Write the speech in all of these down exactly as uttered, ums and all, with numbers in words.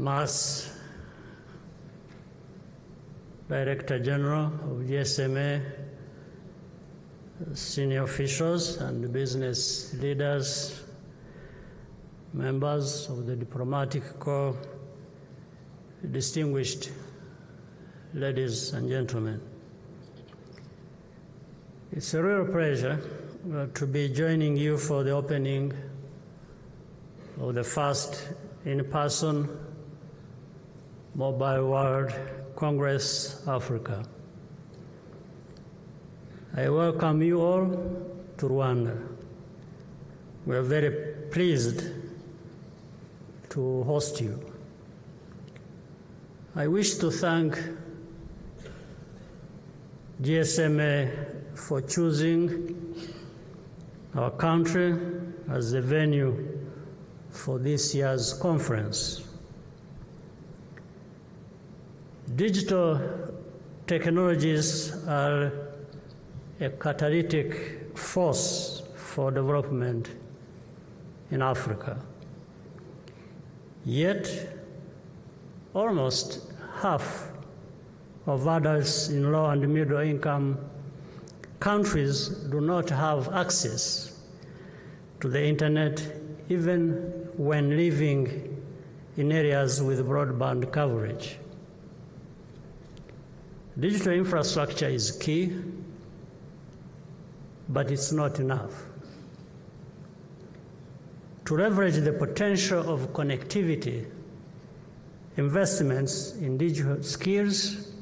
Mass Director General of G S M A, senior officials and business leaders, members of the diplomatic corps, distinguished ladies and gentlemen. It's a real pleasure to be joining you for the opening of the first in-person Mobile World Congress Africa. I welcome you all to Rwanda. We are very pleased to host you. I wish to thank G S M A for choosing our country as the venue for this year's conference. Digital technologies are a catalytic force for development in Africa. Yet, almost half of adults in low and middle income countries do not have access to the internet, even when living in areas with broadband coverage. Digital infrastructure is key, but it's not enough. To leverage the potential of connectivity, investments in digital skills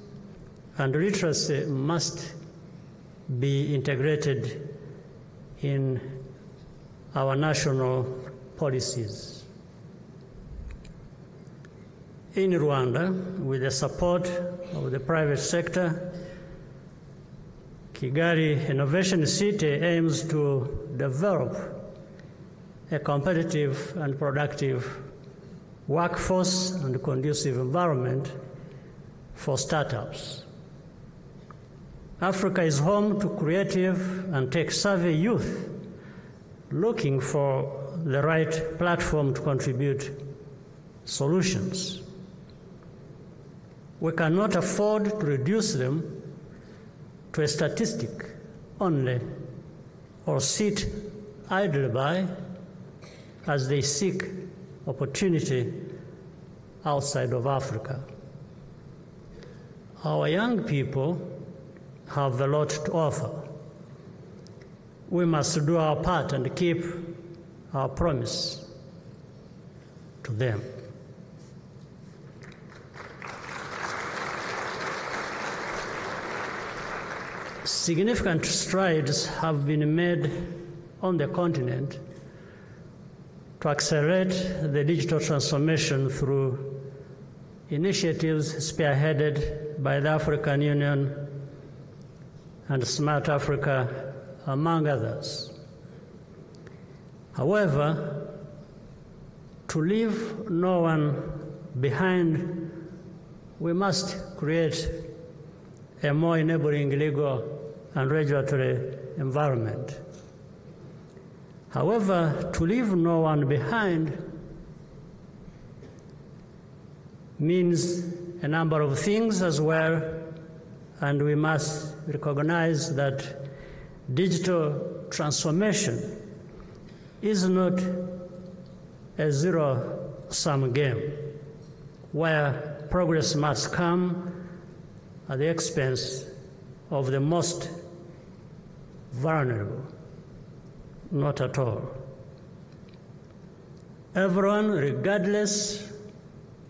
and literacy must be integrated in our national policies. In Rwanda, with the support of the private sector, Kigali Innovation City aims to develop a competitive and productive workforce and conducive environment for startups. Africa is home to creative and tech-savvy youth looking for the right platform to contribute solutions. We cannot afford to reduce them to a statistic only or sit idle by as they seek opportunity outside of Africa. Our young people have a lot to offer. We must do our part and keep our promise to them. Significant strides have been made on the continent to accelerate the digital transformation through initiatives spearheaded by the African Union and Smart Africa, among others. However, to leave no one behind, we must create a more enabling legal and regulatory environment. However, to leave no one behind means a number of things as well, and we must recognize that digital transformation is not a zero-sum game where progress must come at the expense of the most vulnerable. Not at all. Everyone, regardless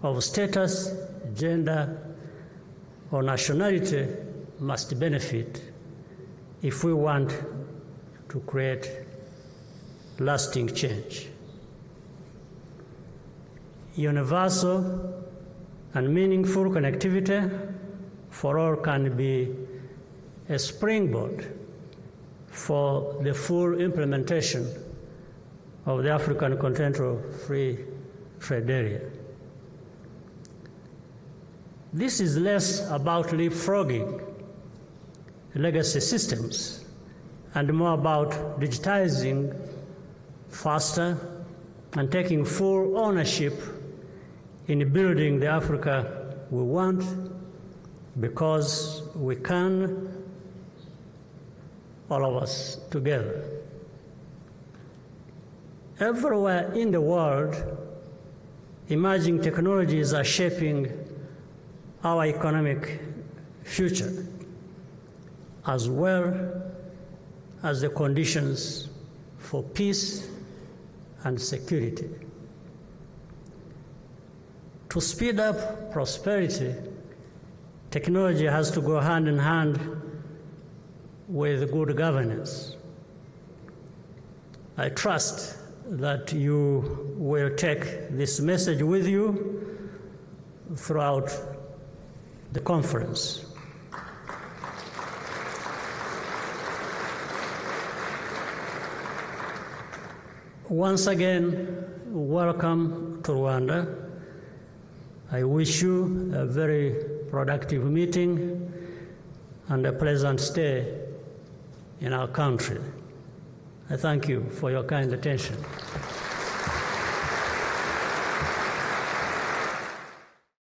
of status, gender, or nationality, must benefit if we want to create lasting change. Universal and meaningful connectivity for all can be a springboard for the full implementation of the African Continental Free Trade Area. This is less about leapfrogging legacy systems and more about digitizing faster and taking full ownership in building the Africa we want, because we can, all of us together. Everywhere in the world, emerging technologies are shaping our economic future, as well as the conditions for peace and security. To speed up prosperity, technology has to go hand in hand with good governance. I trust that you will take this message with you throughout the conference. Once again, welcome to Rwanda. I wish you a very productive meeting and a pleasant stay in our country. I thank you for your kind attention.